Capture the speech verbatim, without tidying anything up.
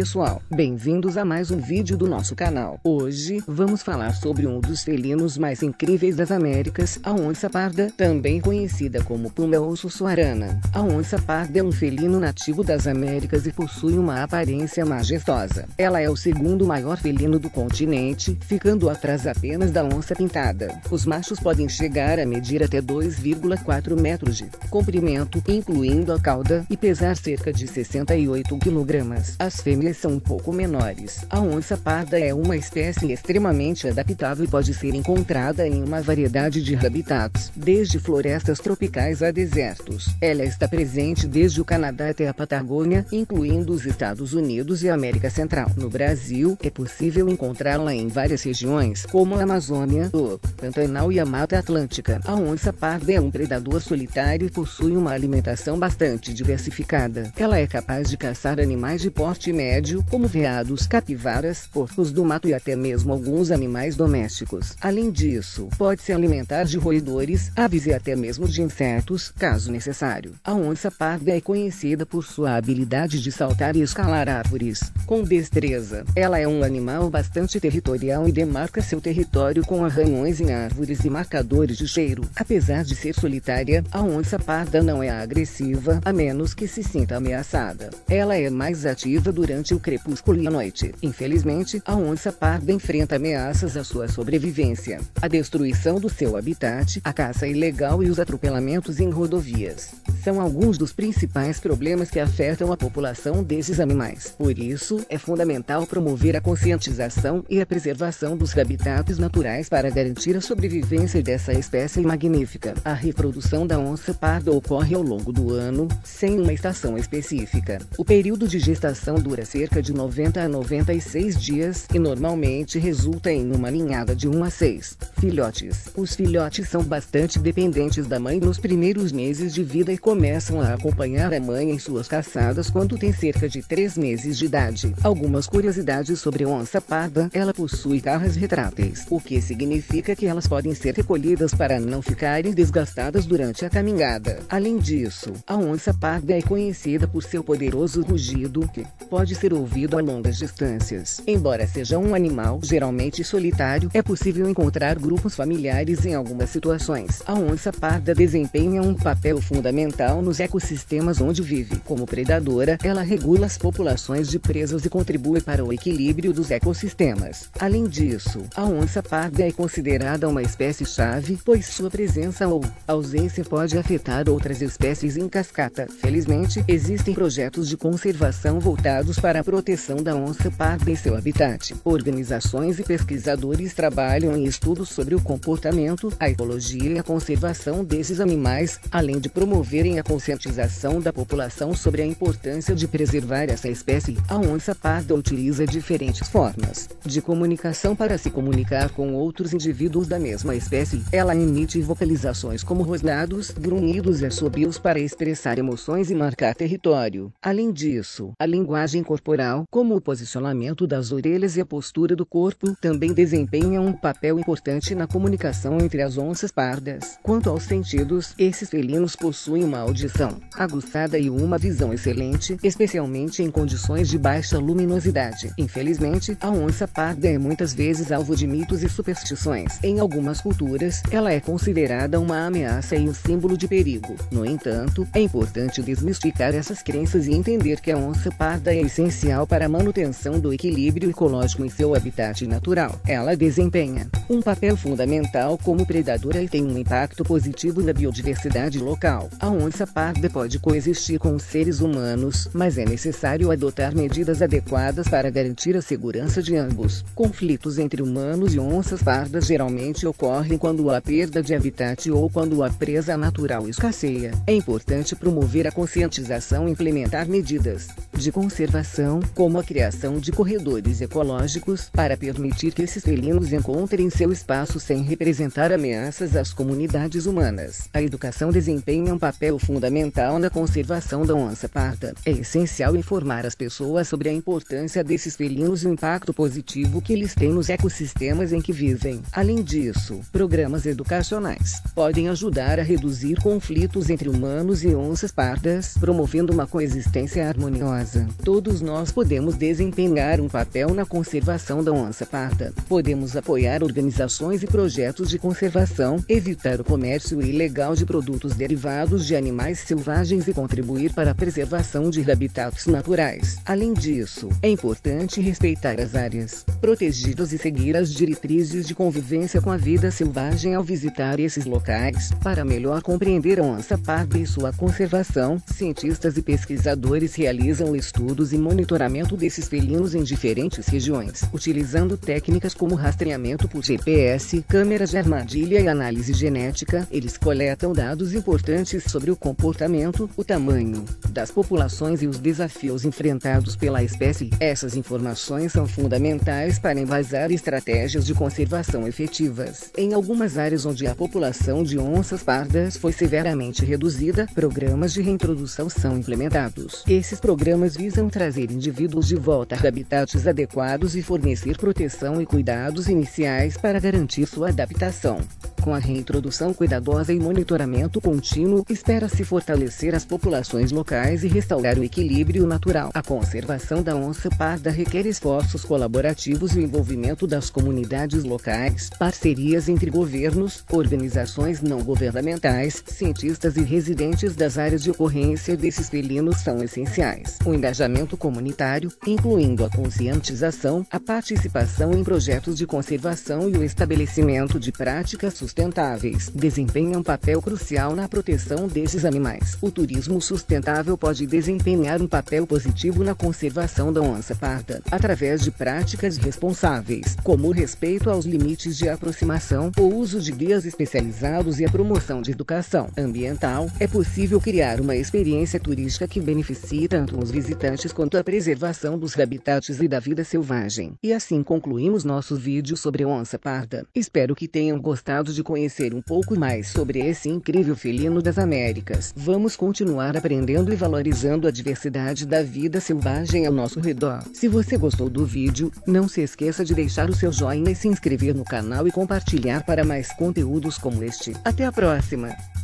pessoal, bem-vindos a mais um vídeo do nosso canal. Hoje vamos falar sobre um dos felinos mais incríveis das Américas, a onça-parda, também conhecida como puma ou suçuarana. A onça-parda é um felino nativo das Américas e possui uma aparência majestosa. Ela é o segundo maior felino do continente, ficando atrás apenas da onça-pintada. Os machos podem chegar a medir até dois vírgula quatro metros de comprimento, incluindo a cauda, e pesar cerca de sessenta e oito quilogramas. As fêmeas são um pouco menores. A onça-parda é uma espécie extremamente adaptável e pode ser encontrada em uma variedade de habitats, desde florestas tropicais a desertos. Ela está presente desde o Canadá até a Patagônia, incluindo os Estados Unidos e a América Central. No Brasil, é possível encontrá-la em várias regiões, como a Amazônia, o Pantanal e a Mata Atlântica. A onça-parda é um predador solitário e possui uma alimentação bastante diversificada. Ela é capaz de caçar animais de porte médio, como veados, capivaras, porcos do mato e até mesmo alguns animais domésticos. Além disso, pode se alimentar de roedores, aves e até mesmo de insetos, caso necessário. A onça-parda é conhecida por sua habilidade de saltar e escalar árvores com destreza. Ela é um animal bastante territorial e demarca seu território com arranhões em árvores e marcadores de cheiro. Apesar de ser solitária, a onça-parda não é agressiva, a menos que se sinta ameaçada. Ela é mais ativa durante o crepúsculo e a noite. Infelizmente, a onça-parda enfrenta ameaças à sua sobrevivência, a destruição do seu habitat, a caça ilegal e os atropelamentos em rodovias. São alguns dos principais problemas que afetam a população desses animais. Por isso, é fundamental promover a conscientização e a preservação dos habitats naturais para garantir a sobrevivência dessa espécie magnífica. A reprodução da onça-parda ocorre ao longo do ano, sem uma estação específica. O período de gestação dura cerca de noventa a noventa e seis dias e normalmente resulta em uma ninhada de um a seis filhotes. Os filhotes são bastante dependentes da mãe nos primeiros meses de vida e começam a acompanhar a mãe em suas caçadas quando tem cerca de três meses de idade. Algumas curiosidades sobre a onça-parda: ela possui garras retráteis, o que significa que elas podem ser recolhidas para não ficarem desgastadas durante a caminhada. Além disso, a onça-parda é conhecida por seu poderoso rugido, que pode ser ouvido a longas distâncias. Embora seja um animal geralmente solitário, é possível encontrar grupos familiares em algumas situações. A onça-parda desempenha um papel fundamental nos ecossistemas onde vive. Como predadora, ela regula as populações de presas e contribui para o equilíbrio dos ecossistemas. Além disso, a onça-parda é considerada uma espécie-chave, pois sua presença ou ausência pode afetar outras espécies em cascata. Felizmente, existem projetos de conservação voltados para a proteção da onça-parda e seu habitat. Organizações e pesquisadores trabalham em estudos sobre o comportamento, a ecologia e a conservação desses animais, além de promoverem a conscientização da população sobre a importância de preservar essa espécie. A onça-parda utiliza diferentes formas de comunicação para se comunicar com outros indivíduos da mesma espécie. Ela emite vocalizações como rosnados, grunhidos e assobios para expressar emoções e marcar território. Além disso, a linguagem corporal, como o posicionamento das orelhas e a postura do corpo, também desempenha um papel importante na comunicação entre as onças pardas. Quanto aos sentidos, esses felinos possuem uma audição aguçada e uma visão excelente, especialmente em condições de baixa luminosidade. Infelizmente, a onça-parda é muitas vezes alvo de mitos e superstições. Em algumas culturas, ela é considerada uma ameaça e um símbolo de perigo. No entanto, é importante desmistificar essas crenças e entender que a onça-parda é essencial para a manutenção do equilíbrio ecológico em seu habitat natural. Ela desempenha um papel fundamental como predadora e tem um impacto positivo na biodiversidade local. A onça-parda pode coexistir com os seres humanos, mas é necessário adotar medidas adequadas para garantir a segurança de ambos. Conflitos entre humanos e onças-pardas geralmente ocorrem quando há perda de habitat ou quando a presa natural escasseia. É importante promover a conscientização e implementar medidas de conservação, como a criação de corredores ecológicos, para permitir que esses felinos encontrem seu espaço sem representar ameaças às comunidades humanas. A educação desempenha um papel fundamental na conservação da onça-parda. É essencial informar as pessoas sobre a importância desses felinos e o impacto positivo que eles têm nos ecossistemas em que vivem. Além disso, programas educacionais podem ajudar a reduzir conflitos entre humanos e onças-pardas, promovendo uma coexistência harmoniosa. Todos nós podemos desempenhar um papel na conservação da onça-parda. Podemos apoiar organizações e projetos de conservação, evitar o comércio ilegal de produtos derivados de animais selvagens e contribuir para a preservação de habitats naturais. Além disso, é importante respeitar as áreas protegidas e seguir as diretrizes de convivência com a vida selvagem ao visitar esses locais. Para melhor compreender a onça-parda e sua conservação, cientistas e pesquisadores realizam estudos e monitoramento desses felinos em diferentes regiões, utilizando técnicas como rastreamento por G P S, câmeras de armadilha e análise genética. Eles coletam dados importantes sobre o comportamento, o tamanho das populações e os desafios enfrentados pela espécie. Essas informações são fundamentais para embasar estratégias de conservação efetivas. Em algumas áreas onde a população de onças pardas foi severamente reduzida, programas de reintrodução são implementados. Esses programas visam trazer indivíduos de volta a habitats adequados e fornecer proteção e cuidados iniciais para garantir sua adaptação. Com a reintrodução cuidadosa e monitoramento contínuo, espera-se fortalecer as populações locais e restaurar o equilíbrio natural. A conservação da onça-parda requer esforços colaborativos e o envolvimento das comunidades locais, parcerias entre governos, organizações não governamentais, cientistas e residentes das áreas de ocorrência desses felinos são essenciais. O engajamento comunitário, incluindo a conscientização, a participação em projetos de conservação e o estabelecimento de práticas sustentáveis sustentáveis desempenha um papel crucial na proteção desses animais. O turismo sustentável pode desempenhar um papel positivo na conservação da onça-parda, através de práticas responsáveis, como o respeito aos limites de aproximação, o uso de guias especializados e a promoção de educação ambiental. É possível criar uma experiência turística que beneficie tanto os visitantes quanto a preservação dos habitats e da vida selvagem. E assim concluímos nosso vídeo sobre onça-parda. Espero que tenham gostado de de conhecer um pouco mais sobre esse incrível felino das Américas. Vamos continuar aprendendo e valorizando a diversidade da vida selvagem ao nosso redor. Se você gostou do vídeo, não se esqueça de deixar o seu joinha e se inscrever no canal e compartilhar para mais conteúdos como este. Até a próxima!